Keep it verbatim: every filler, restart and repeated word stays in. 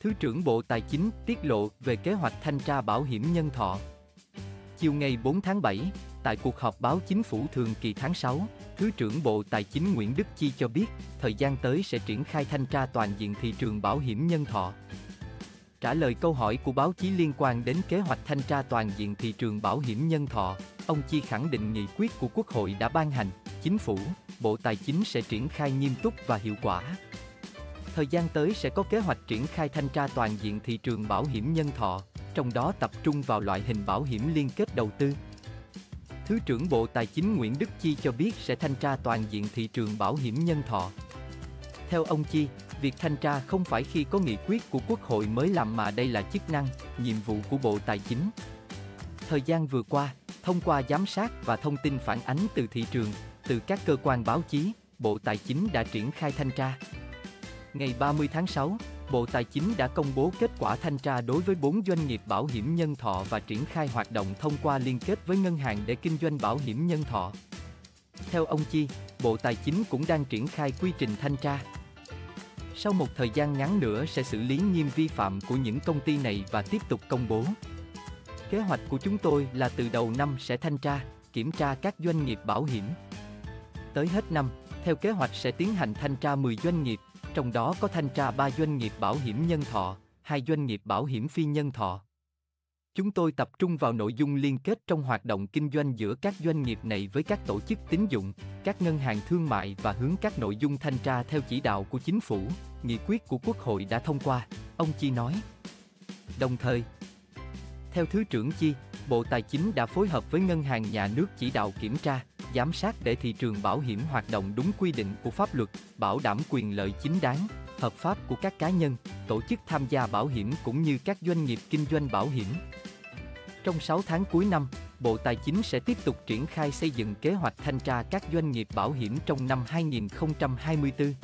Thứ trưởng Bộ Tài chính tiết lộ về kế hoạch thanh tra bảo hiểm nhân thọ. Chiều ngày bốn tháng bảy, tại cuộc họp báo chính phủ thường kỳ tháng sáu, Thứ trưởng Bộ Tài chính Nguyễn Đức Chi cho biết, thời gian tới sẽ triển khai thanh tra toàn diện thị trường bảo hiểm nhân thọ. Trả lời câu hỏi của báo chí liên quan đến kế hoạch thanh tra toàn diện thị trường bảo hiểm nhân thọ, ông Chi khẳng định nghị quyết của Quốc hội đã ban hành, Chính phủ, Bộ Tài chính sẽ triển khai nghiêm túc và hiệu quả. Thời gian tới sẽ có kế hoạch triển khai thanh tra toàn diện thị trường bảo hiểm nhân thọ, trong đó tập trung vào loại hình bảo hiểm liên kết đầu tư. Thứ trưởng Bộ Tài chính Nguyễn Đức Chi cho biết sẽ thanh tra toàn diện thị trường bảo hiểm nhân thọ. Theo ông Chi, việc thanh tra không phải khi có nghị quyết của Quốc hội mới làm mà đây là chức năng, nhiệm vụ của Bộ Tài chính. Thời gian vừa qua, thông qua giám sát và thông tin phản ánh từ thị trường, từ các cơ quan báo chí, Bộ Tài chính đã triển khai thanh tra. Ngày ba mươi tháng sáu, Bộ Tài chính đã công bố kết quả thanh tra đối với bốn doanh nghiệp bảo hiểm nhân thọ và triển khai hoạt động thông qua liên kết với ngân hàng để kinh doanh bảo hiểm nhân thọ. Theo ông Chi, Bộ Tài chính cũng đang triển khai quy trình thanh tra. Sau một thời gian ngắn nữa sẽ xử lý nghiêm vi phạm của những công ty này và tiếp tục công bố. Kế hoạch của chúng tôi là từ đầu năm sẽ thanh tra, kiểm tra các doanh nghiệp bảo hiểm. Tới hết năm, theo kế hoạch sẽ tiến hành thanh tra mười doanh nghiệp, trong đó có thanh tra ba doanh nghiệp bảo hiểm nhân thọ, hai doanh nghiệp bảo hiểm phi nhân thọ. Chúng tôi tập trung vào nội dung liên kết trong hoạt động kinh doanh giữa các doanh nghiệp này với các tổ chức tín dụng, các ngân hàng thương mại và hướng các nội dung thanh tra theo chỉ đạo của Chính phủ, nghị quyết của Quốc hội đã thông qua, ông Chi nói. Đồng thời, theo Thứ trưởng Chi, Bộ Tài chính đã phối hợp với Ngân hàng Nhà nước chỉ đạo kiểm tra, giám sát để thị trường bảo hiểm hoạt động đúng quy định của pháp luật, bảo đảm quyền lợi chính đáng, hợp pháp của các cá nhân, tổ chức tham gia bảo hiểm cũng như các doanh nghiệp kinh doanh bảo hiểm. Trong sáu tháng cuối năm, Bộ Tài chính sẽ tiếp tục triển khai xây dựng kế hoạch thanh tra các doanh nghiệp bảo hiểm trong năm hai nghìn không trăm hai mươi tư.